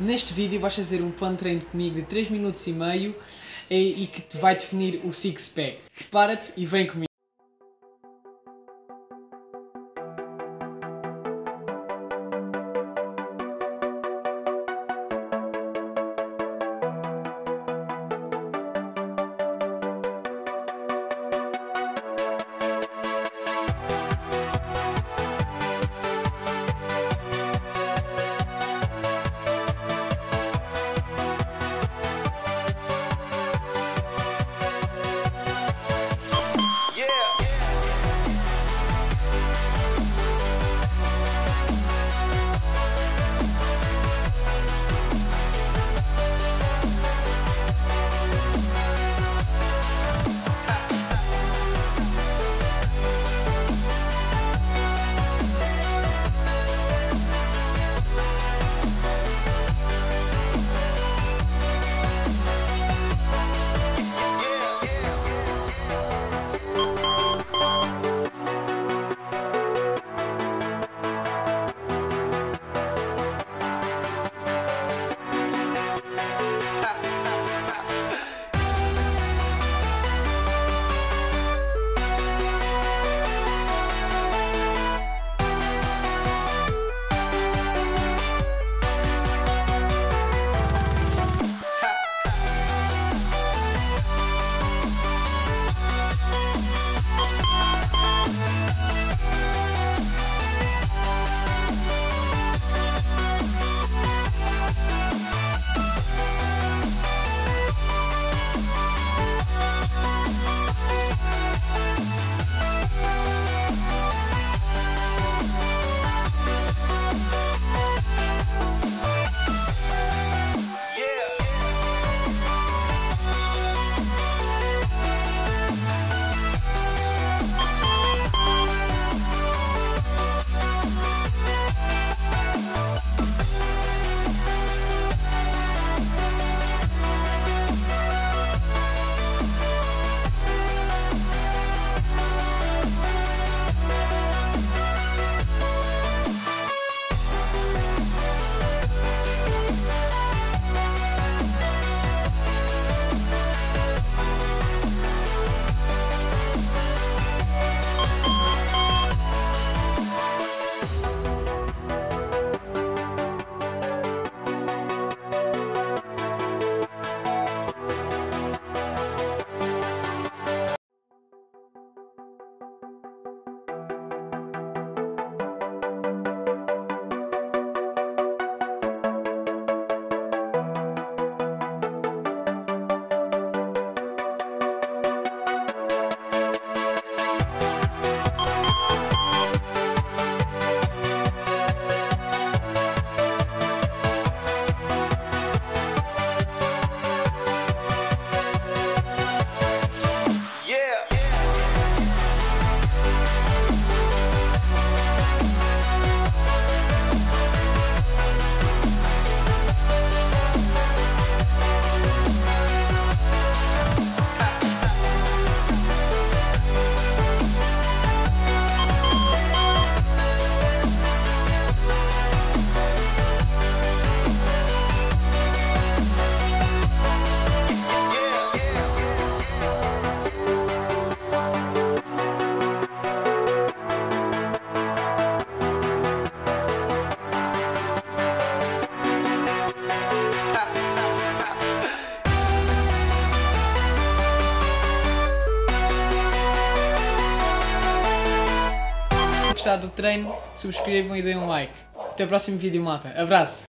Neste vídeo vais fazer um plano de treino comigo de 3 minutos e meio e que te vai definir o six-pack. Prepara-te e vem comigo. Do treino, subscrevam e deem um like. Até o próximo vídeo, malta. Abraço!